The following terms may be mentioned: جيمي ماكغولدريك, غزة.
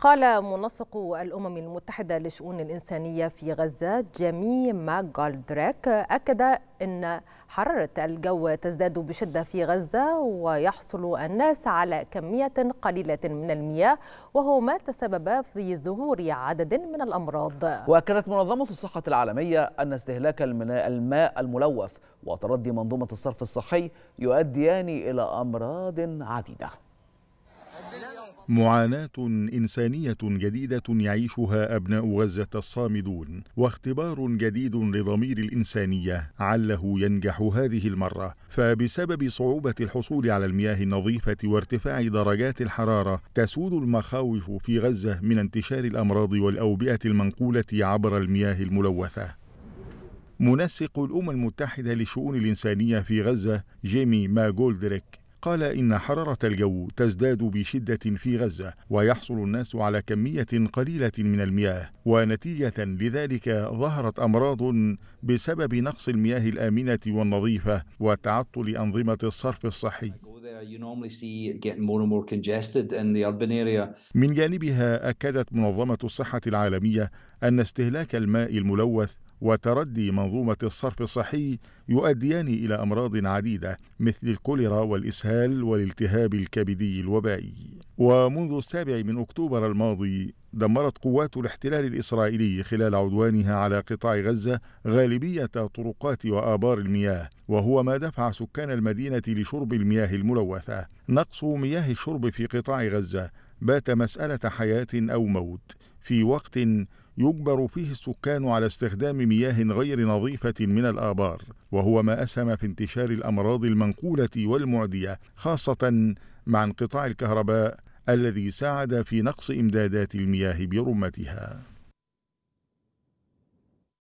قال منسق الأمم المتحدة لشؤون الإنسانية في غزة جيمي ماكغولدريك أكد أن حرارة الجو تزداد بشدة في غزة ويحصل الناس على كمية قليلة من المياه، وهو ما تسبب في ظهور عدد من الأمراض. وأكدت منظمة الصحة العالمية أن استهلاك الماء الملوث وتردي منظومة الصرف الصحي يؤديان إلى أمراض عديدة. معاناة إنسانية جديدة يعيشها أبناء غزة الصامدون، واختبار جديد لضمير الإنسانية عله ينجح هذه المرة، فبسبب صعوبة الحصول على المياه النظيفة وارتفاع درجات الحرارة تسود المخاوف في غزة من انتشار الأمراض والأوبئة المنقولة عبر المياه الملوثة. منسق الأمم المتحدة لشؤون الإنسانية في غزة جيمي ماكغولدريك قال إن حرارة الجو تزداد بشدة في غزة ويحصل الناس على كمية قليلة من المياه، ونتيجة لذلك ظهرت أمراض بسبب نقص المياه الآمنة والنظيفة وتعطل أنظمة الصرف الصحي. من جانبها أكدت منظمة الصحة العالمية أن استهلاك الماء الملوث وتردي منظومة الصرف الصحي يؤديان إلى أمراض عديدة مثل الكوليرا والإسهال والالتهاب الكبدي الوبائي. ومنذ 7 أكتوبر الماضي دمرت قوات الاحتلال الإسرائيلي خلال عدوانها على قطاع غزة غالبية طرقات وآبار المياه، وهو ما دفع سكان المدينة لشرب المياه الملوثة. نقص مياه الشرب في قطاع غزة بات مسألة حياة أو موت، في وقت يجبر فيه السكان على استخدام مياه غير نظيفة من الآبار، وهو ما أسهم في انتشار الأمراض المنقولة والمعدية، خاصة مع انقطاع الكهرباء الذي ساعد في نقص إمدادات المياه برمتها.